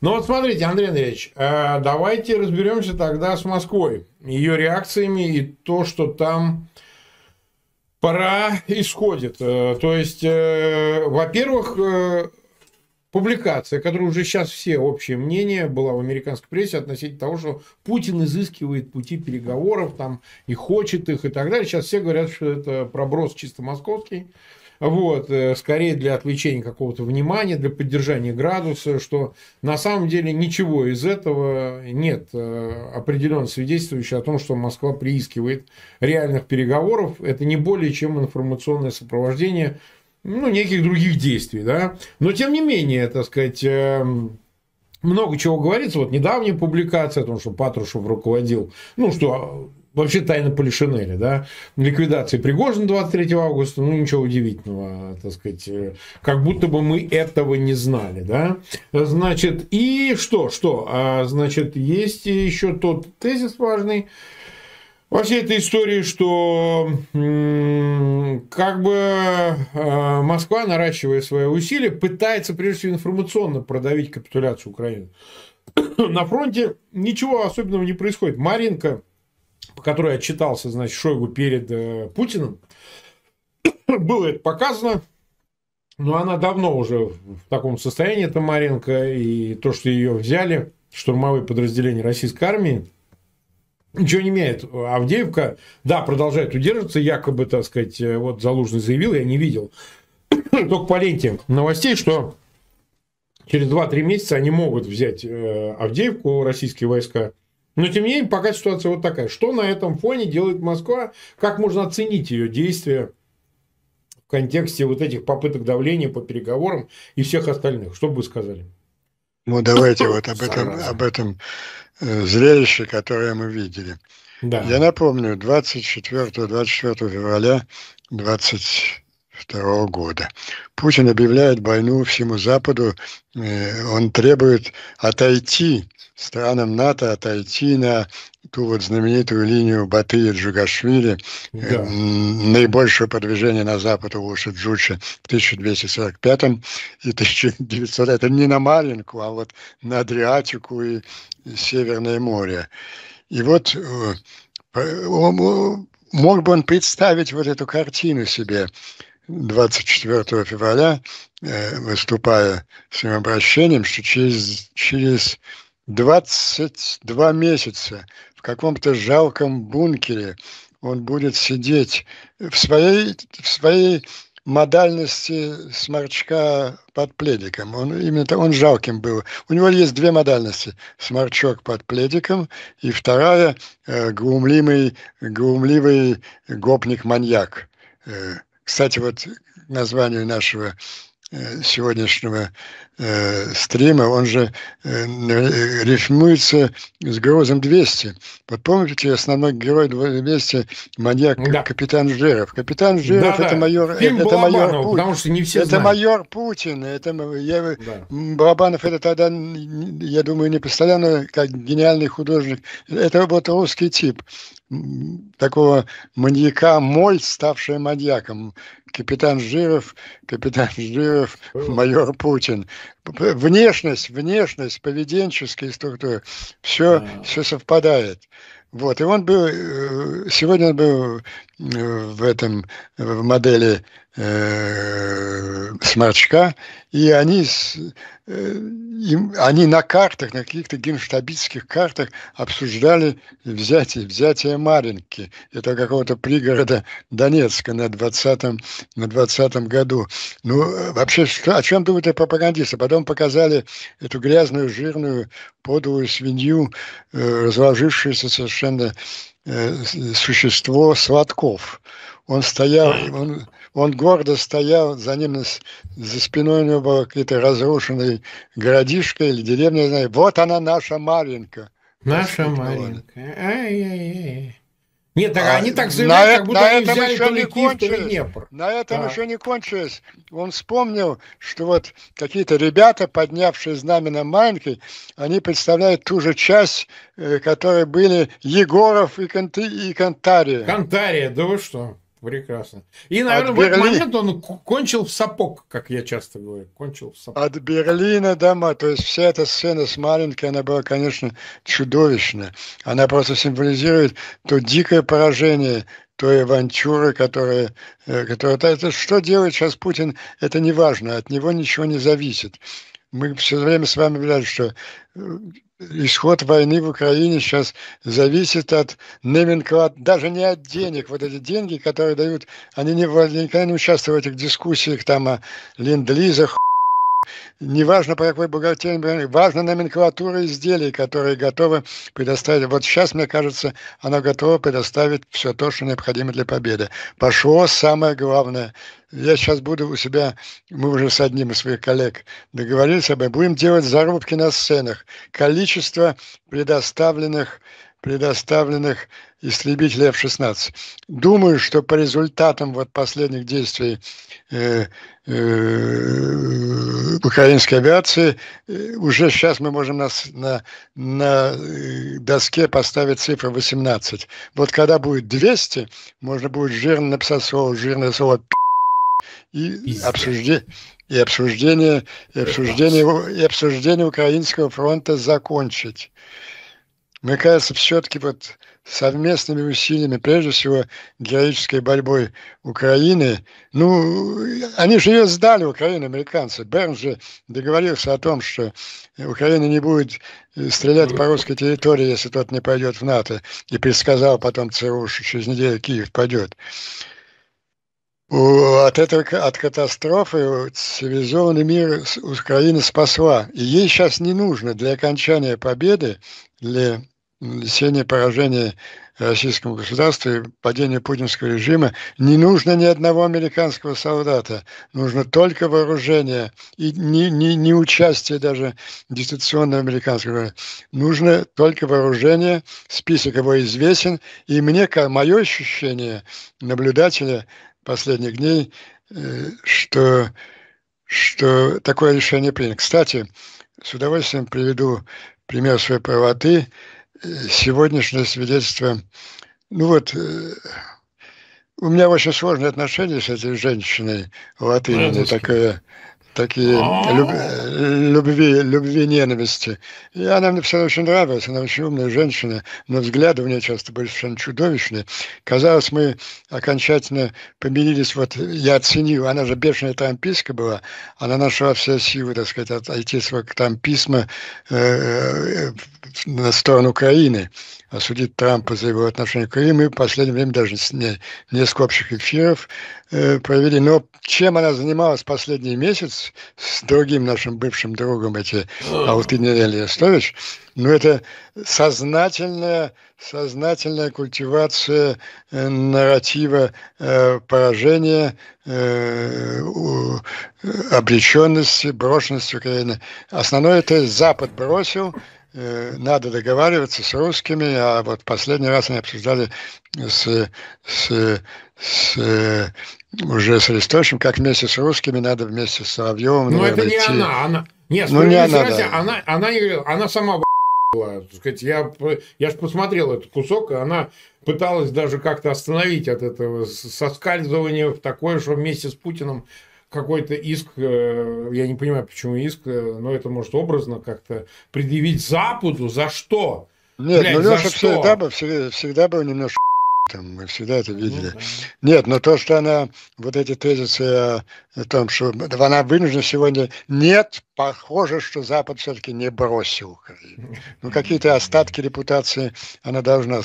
Ну вот смотрите, Андрей Андреевич, давайте разберемся тогда с Москвой, ее реакциями и то, что там происходит. То есть, во-первых, публикация, которая уже сейчас все общее мнение была в американской прессе относительно того, что Путин изыскивает пути переговоров там, и хочет их и так далее. Сейчас все говорят, что это проброс чисто московский. Вот, скорее для отвлечения какого-то внимания, для поддержания градуса, что на самом деле ничего из этого нет, определенно свидетельствующего о том, что Москва приискивает реальных переговоров. Это не более чем информационное сопровождение, ну, неких других действий, да. Но, тем не менее, так сказать, много чего говорится. Вот недавняя публикация о том, что Патрушев руководил, ну, что... Вообще тайна Полишинеля, да, ликвидации Пригожина 23 августа, ну ничего удивительного, так сказать, как будто бы мы этого не знали, да. Значит, и что, значит, есть еще тот тезис важный во всей этой истории, что как бы Москва, наращивая свои усилия, пытается прежде всего информационно продавить капитуляцию Украины. На фронте ничего особенного не происходит. Маринка, по которой отчитался, значит, Шойгу перед Путиным, было это показано, но она давно уже в таком состоянии, эта Маренко, и то, что ее взяли, штурмовые подразделения российской армии, ничего не меняет. Авдеевка, да, продолжает удерживаться, якобы, так сказать, вот Залужный заявил, я не видел, только по ленте новостей, что через 2-3 месяца они могут взять Авдеевку, российские войска. Но, тем не менее, пока ситуация вот такая. Что на этом фоне делает Москва? Как можно оценить ее действия в контексте вот этих попыток давления по переговорам и всех остальных? Что бы вы сказали? Ну, давайте вот об этом зрелище, которое мы видели. Да. Я напомню, 24 февраля 2022 года Путин объявляет войну всему Западу. Он требует отойти странам НАТО, отойти на ту вот знаменитую линию Батыя и Джугашвили, да, наибольшее продвижение на запад у Луши Джуча в 1245 и 1900, это не на Маринку, а вот на Адриатику и Северное море. И вот мог бы он представить вот эту картину себе 24 февраля, выступая с своим обращением, что через 22 месяца в каком-то жалком бункере он будет сидеть в своей модальности сморчка под пледиком. Именно он жалким был. У него есть две модальности. Сморчок под пледиком и вторая глумливый гопник-маньяк. Кстати, вот название нашего сегодняшнего стрима, он же рифмуется с грузом 200. Вот помните, основной герой 200, маньяк, да, капитан Жиров. Капитан Жиров, да, это, да, майор, это майор Путин. Потому что не все это знают. Майор Путин. Это, да. Балабанов это тогда, я думаю, не постоянно, как гениальный художник. Это вот русский тип. Такого маньяка, моль, ставшая маньяком. Капитан Жиров, майор Путин. Внешность, поведенческие структуры. Все совпадает. Вот. И он был, сегодня он был в модели сморчка, и они на картах, на каких-то генштабистских картах обсуждали взятие Маринки, этого какого-то пригорода Донецка на 20-м году. Ну, вообще, о чем думают пропагандисты? Потом показали эту грязную, жирную, подлую свинью, разложившуюся совершенно существо Сладков. Он стоял, он гордо стоял, за ним за спиной у него была какая-то разрушенная городишка или деревня, не знаю. Вот она, наша Маринка. Наша Маринка. Ай-яй-яй. Нет, так они так заявляют, как будто они взяли коллектив Днепр. На этом еще не кончилось. Он вспомнил, что вот какие-то ребята, поднявшие знамена Маринки, они представляют ту же часть, которые были Егоров и Кантария. Кантария, да вы что? Прекрасно. И, наверное, в этот момент он кончил в сапог, как я часто говорю. Кончил в сапог. От Берлина дома. То есть вся эта сцена с маленькой, она была, конечно, чудовищная. Она просто символизирует то дикое поражение, той авантюры, которая... Что делает сейчас Путин, это не важно. От него ничего не зависит. Мы все время с вами говорим, что исход войны в Украине сейчас зависит от номенклатуры, даже не от денег. Вот эти деньги, которые дают, они никогда не участвуют в этих дискуссиях там о ленд-лизах. Неважно, по какой бухгалтерии, важна номенклатура изделий, которые готовы предоставить. Вот сейчас, мне кажется, она готова предоставить все то, что необходимо для победы. Пошло самое главное. Я сейчас буду у себя, мы уже с одним из своих коллег договорились об этом, будем делать зарубки на сценах. Количество предоставленных истребителей F-16. Думаю, что по результатам вот последних действий украинской авиации уже сейчас мы можем на доске поставить цифру 18. Вот когда будет 200, можно будет жирно написать слово, жирное слово и обсуждение украинского фронта закончить. Мне кажется, все-таки вот совместными усилиями, прежде всего, героической борьбой Украины, ну, они же ее сдали, Украину, американцы. Бернс же договорился о том, что Украина не будет стрелять по русской территории, если тот не пойдет в НАТО, и предсказал потом ЦРУ, что через неделю Киев пойдет. От катастрофы цивилизованный мир Украина спасла. И ей сейчас не нужно для окончания победы, для нанесения поражения российскому государству и падения путинского режима, не нужно ни одного американского солдата. Нужно только вооружение и не участие даже дистанционного американского. Нужно только вооружение, список его известен. И мне, мое ощущение наблюдателя последних дней, что такое решение принято. Кстати, с удовольствием приведу пример своей правоты. Сегодняшнее свидетельство. Ну вот, у меня очень сложные отношения с этой женщиной Латыниной, такие любви-ненависти. И она мне всегда очень нравилась, она очень умная женщина, но взгляды у нее часто были совершенно чудовищные. Казалось, мы окончательно помирились, вот я оценил, она же бешеная трампистка была, она нашла все силы, так сказать, отойти от трампизма на сторону Украины, осудить Трампа за его отношение к Украине. Мы в последнее время даже с ней несколько общих эфиров провели. Но чем она занималась последний месяц с другим нашим бывшим другом, Алтынин Ястович, ну это сознательная культивация нарратива поражения, обреченности, брошенности Украины. Основное это Запад бросил, надо договариваться с русскими, а вот последний раз они обсуждали уже с Ристочем, как вместе с русскими надо вместе с Соловьевым. Ну это не она. Нет, ну, не она, да. Она не говорила, она сама была. Я же посмотрел этот кусок, и она пыталась даже как-то остановить от этого соскальзывания в такое, что вместе с Путиным какой-то иск, я не понимаю, почему иск, но это может образно как-то предъявить Западу, за что? Нет, блядь, ну Леша всегда был немножко там, мы всегда это видели. Ну, да. Нет, но то, что она, вот эти тезисы о том, что она вынуждена сегодня, нет, похоже, что Запад все-таки не бросил Украину. Ну, какие-то остатки репутации она должна